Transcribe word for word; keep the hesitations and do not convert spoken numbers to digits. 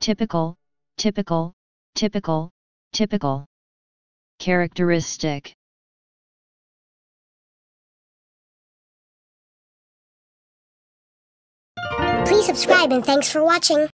Typical, typical, typical, typical. Characteristic. Please subscribe and thanks for watching.